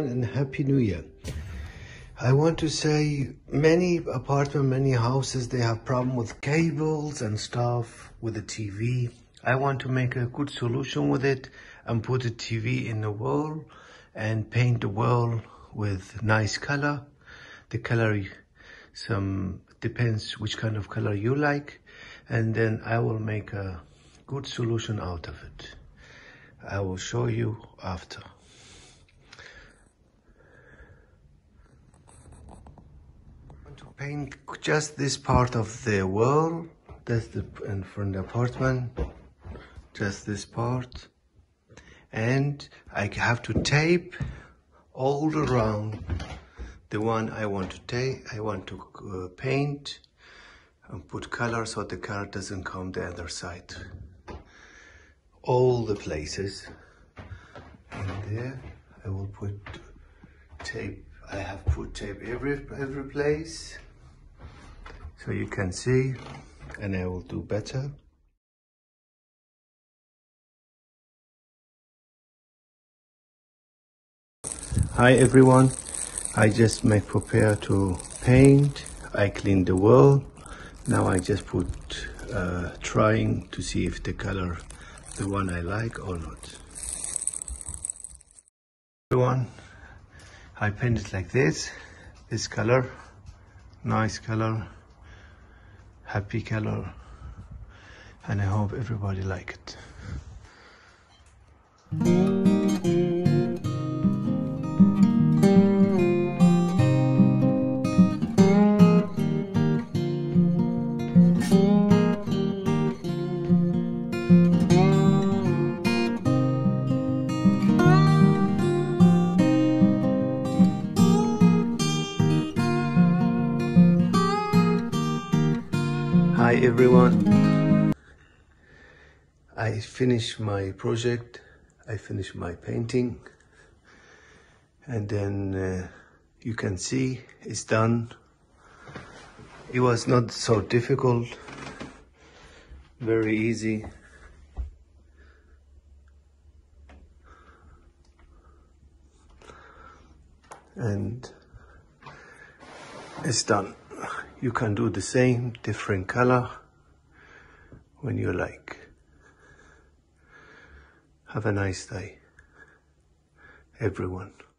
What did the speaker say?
everyone and Happy New Year. I want to say many apartments, many houses, they have problem with cables and stuff with the TV. I want to make a good solution with it and put a TV in the wall and paint the wall with nice color. The color depends which kind of color you like, and then I will make a good solution out of it. I will show you after. I want to paint just this part of the wall. That's the in front of the apartment. Just this part. And I have to tape all around the one I want to tape. I want to paint and put color so the color doesn't come the other side. All the places in there I will put tape. I have put tape every place so you can see, and I will do better. Hi everyone, I just prepare to paint. I clean the wall. Now I just put trying to see if the color the one I like or not. Everyone, I paint it like this color, nice color, happy color, and I hope everybody like it. Hi everyone, I finished my project, I finished my painting, and then you can see it's done. It was not so difficult, very easy. And it's done. You can do the same, different color when you like. Have a nice day, everyone.